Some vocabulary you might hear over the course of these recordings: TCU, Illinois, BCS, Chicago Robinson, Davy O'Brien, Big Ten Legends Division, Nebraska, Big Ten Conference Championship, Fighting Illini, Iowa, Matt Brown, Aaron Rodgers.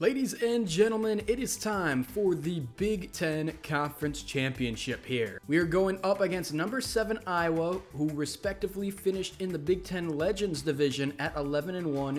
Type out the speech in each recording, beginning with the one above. Ladies and gentlemen, it is time for the Big Ten Conference Championship here. We are going up against number 7 Iowa, who respectively finished in the Big Ten Legends Division at 11-1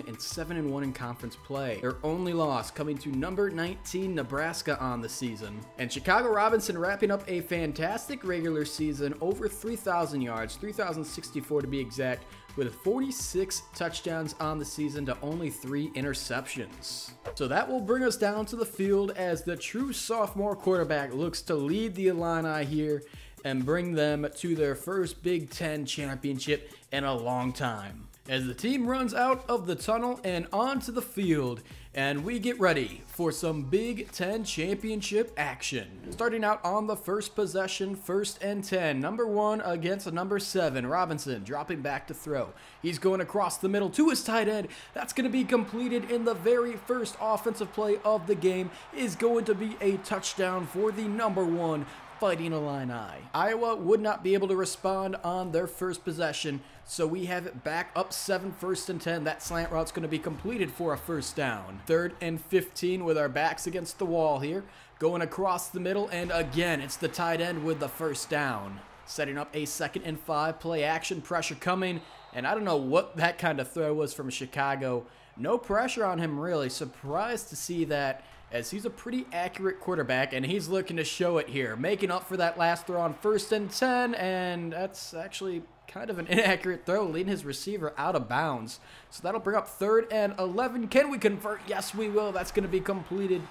and 7-1 in conference play. Their only loss coming to number 19 Nebraska on the season. And Chicago Robinson wrapping up a fantastic regular season, over 3,000 yards, 3,064 to be exact, with 46 touchdowns on the season to only 3 interceptions. So that will bring us down to the field as the true sophomore quarterback looks to lead the Illini here and bring them to their first Big Ten championship in a long time. As the team runs out of the tunnel and onto the field, and we get ready for some Big Ten championship action. Starting out on the first possession, 1st and 10. Number 1 against number 7. Robinson dropping back to throw. He's going across the middle to his tight end. That's going to be completed in the very first offensive play of the game. Is going to be a touchdown for the number 1. Fighting Illini. Iowa would not be able to respond on their first possession, so we have it back up 7, 1st and 10. That slant route's going to be completed for a first down. 3rd and 15 with our backs against the wall here. Going across the middle, and again, it's the tight end with the first down. Setting up a 2nd and 5, play action, pressure coming, and I don't know what that kind of throw was from Chicago. No pressure on him really. Surprised to see that, as he's a pretty accurate quarterback, and he's looking to show it here. Making up for that last throw on 1st and 10, and that's actually kind of an inaccurate throw, leading his receiver out of bounds. So that'll bring up 3rd and 11. Can we convert? Yes, we will. That's going to be completed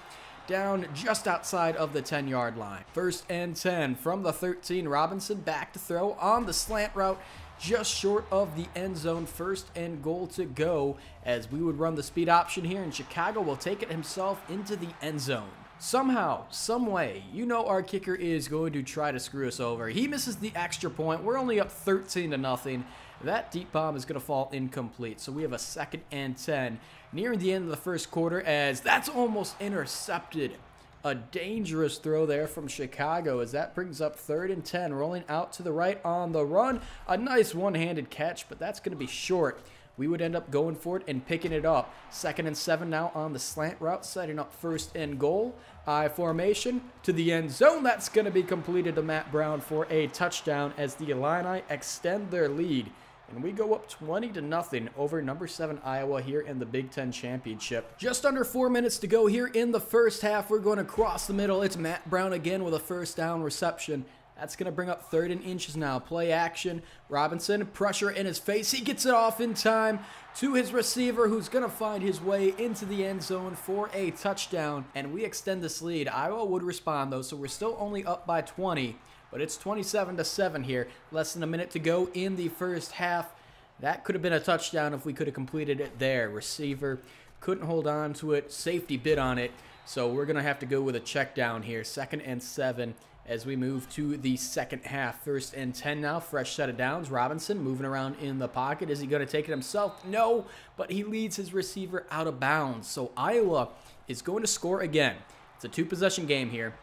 down just outside of the 10-yard line. 1st and 10 from the 13. Robinson back to throw on the slant route, just short of the end zone. 1st and goal to go, as we would run the speed option here, and Chicago will take it himself into the end zone. Somehow, some way, you know our kicker is going to try to screw us over. He misses the extra point. We're only up 13-0. That deep bomb is going to fall incomplete. So we have a 2nd and 10 nearing the end of the first quarter, as that's almost intercepted. A dangerous throw there from Chicago, as that brings up 3rd and 10, rolling out to the right on the run. A nice one-handed catch, but that's going to be short. We would end up going for it and picking it up. 2nd and 7 now on the slant route, setting up 1st and goal. I formation to the end zone. That's going to be completed to Matt Brown for a touchdown, as the Illini extend their lead. And we go up 20-0 over number 7 Iowa here in the Big Ten Championship. Just under 4 minutes to go here in the first half. We're going across the middle. It's Matt Brown again with a first down reception. That's going to bring up 3rd and inches now. Play action. Robinson, pressure in his face. He gets it off in time to his receiver, who's going to find his way into the end zone for a touchdown. And we extend this lead. Iowa would respond, though, so we're still only up by 20. But it's 27-7 here. Less than a minute to go in the first half. That could have been a touchdown if we could have completed it there. Receiver couldn't hold on to it. Safety bit on it. So we're going to have to go with a check down here. 2nd and 7 as we move to the second half. 1st and 10 now. Fresh set of downs. Robinson moving around in the pocket. Is he going to take it himself? No, but he leads his receiver out of bounds. So Iowa is going to score again. It's a 2-possession game here.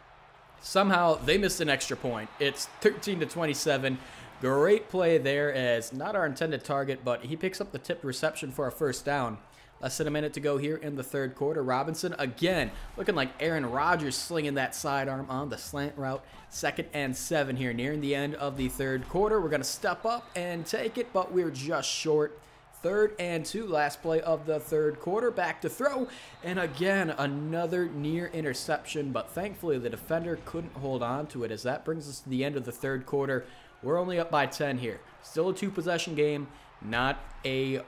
Somehow they missed an extra point. It's 13-27. Great play there, as not our intended target, but he picks up the tipped reception for a first down. Less than a minute to go here in the third quarter. Robinson again looking like Aaron Rodgers, slinging that sidearm on the slant route. 2nd and 7 here nearing the end of the third quarter. We're going to step up and take it, but we're just short. 3rd and 2, last play of the third quarter. Back to throw, and again, another near interception, but thankfully the defender couldn't hold on to it, as that brings us to the end of the third quarter. We're only up by 10 here. Still a 2-possession game, not a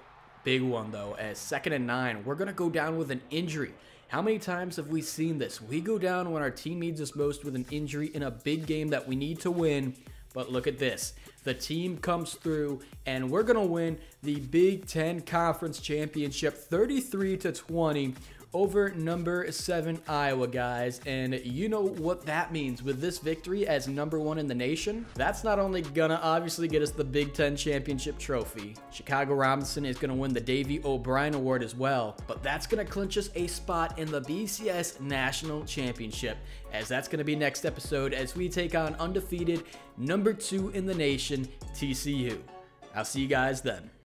big one though, as 2nd and 9. We're going to go down with an injury. How many times have we seen this? We go down when our team needs us most with an injury in a big game that we need to win. But look at this. The team comes through, and we're going to win the Big Ten Conference Championship 33-20 over number 7 Iowa, guys. And you know what that means with this victory as number 1 in the nation. That's not only going to obviously get us the Big Ten Championship trophy. Chicago Robinson is going to win the Davy O'Brien Award as well. But that's going to clinch us a spot in the BCS National Championship, as that's going to be next episode as we take on undefeated number 2 in the nation, TCU. I'll see you guys then.